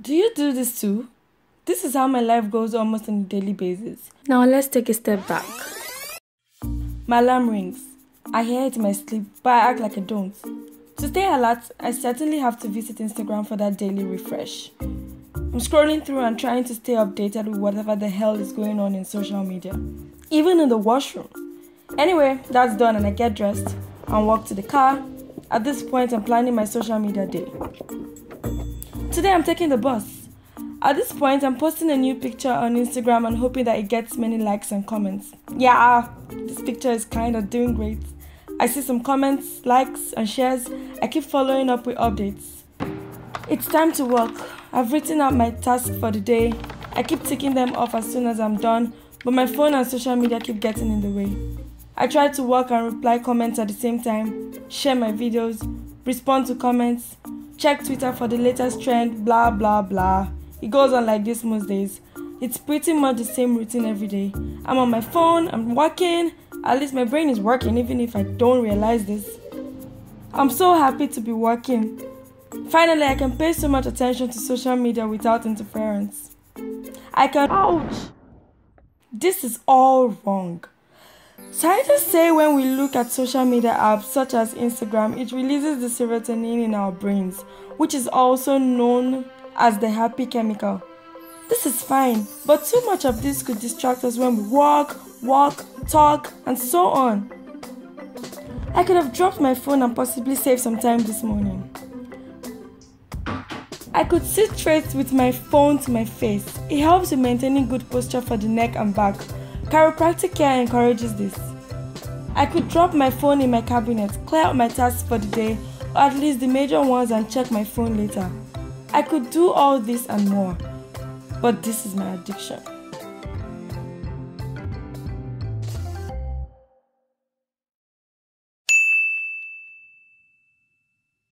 Do you do this too? This is how my life goes almost on a daily basis. Now let's take a step back. My alarm rings. I hear it in my sleep, but I act like I don't. To stay alert, I certainly have to visit Instagram for that daily refresh. I'm scrolling through and trying to stay updated with whatever the hell is going on in social media. Even in the washroom. Anyway, that's done and I get dressed and walk to the car. At this point, I'm planning my social media day. Today, I'm taking the bus. At this point, I'm posting a new picture on Instagram and hoping that it gets many likes and comments. Yeah, this picture is kind of doing great. I see some comments, likes, and shares. I keep following up with updates. It's time to work. I've written out my tasks for the day. I keep ticking them off as soon as I'm done, but my phone and social media keep getting in the way. I try to work and reply comments at the same time, share my videos, respond to comments, check Twitter for the latest trend, blah blah blah. It goes on like this most days. It's pretty much the same routine every day. I'm on my phone, I'm working, at least my brain is working even if I don't realize this. I'm so happy to be working. Finally, I can pay so much attention to social media without interference. I can— ouch! This is all wrong. Scientists say when we look at social media apps such as Instagram, it releases the serotonin in our brains, which is also known as the happy chemical. This is fine, but too much of this could distract us when we walk, talk, and so on. I could have dropped my phone and possibly saved some time this morning. I could sit straight with my phone to my face. It helps with maintaining good posture for the neck and back. Chiropractic care encourages this. I could drop my phone in my cabinet, clear up my tasks for the day, or at least the major ones, and check my phone later. I could do all this and more, but this is my addiction.